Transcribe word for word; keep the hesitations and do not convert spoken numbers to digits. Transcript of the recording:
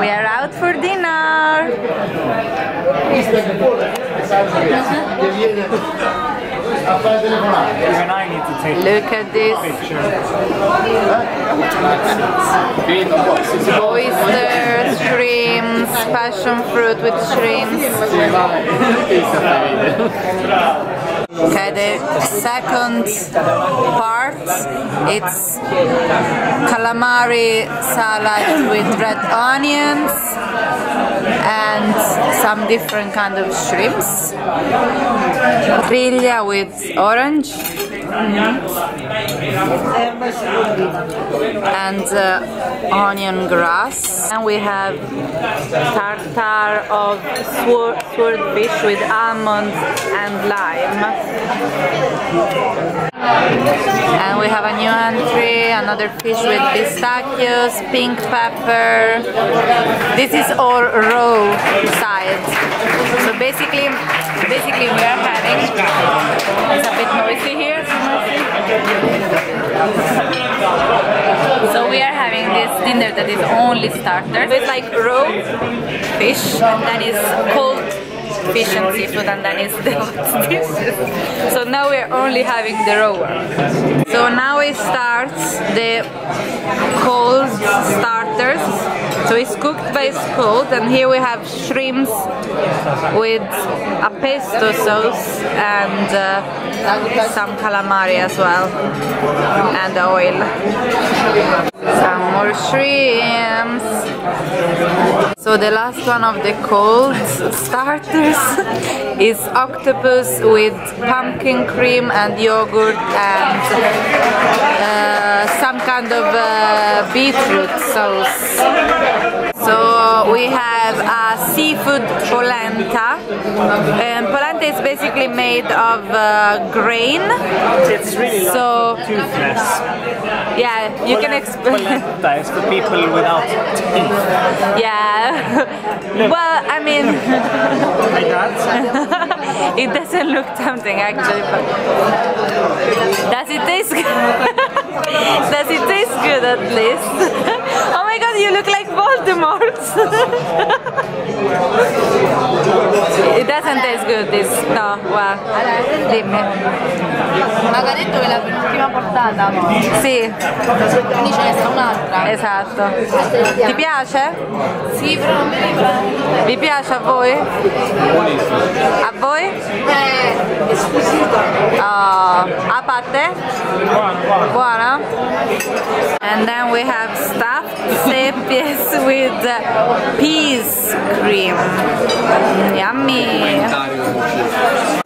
We are out for dinner. Even I need to take Look at this picture. Oysters, shrimps, passion fruit with shrimps. Okay, the second part, it's calamari salad with red onions and some different kind of shrimps. Griglia with orange mm-hmm. and uh, onion grass. And we have tartare of sword, swordfish with almonds and lime. And we have a new entry, another fish with pistachios, pink pepper. This is all raw side. So basically, basically we are having. It's a bit noisy here. So we are having this dinner that is only starters. It's like raw fish that is cold. Fish and seafood, and then it's the hot dishes. So now we're only having the raw one. So now it starts the cold starters. So it's cooked by it's cold, and here we have shrimps with a pesto sauce and uh, some calamari as well, and oil. Some more shrimps. So the last one of the cold starters is octopus with pumpkin cream and yogurt and uh, some kind of uh, beetroot sauce. So we have a seafood polenta. Um, polenta is basically made of uh, grain. It's really so toothless. Yeah, you polenta, can explain. Polenta is for people without teeth. Yeah. Well, I mean, it doesn't look tempting actually, but does it taste good? Does it taste good at least? Oh my god, you look like Voldemort! It doesn't taste good, this, no, wow. Dimmi. Ma che ha detto che è la penultima portata? Sì. Quindi ce ne sta un'altra. Esatto. Ti piace? Sì, però non mi piace. Vi piace a voi? A voi? Eh, è squisito. Oh, a parte? Buona, buona. Buona? And then we have stuffed seppies with peas cream. Yummy.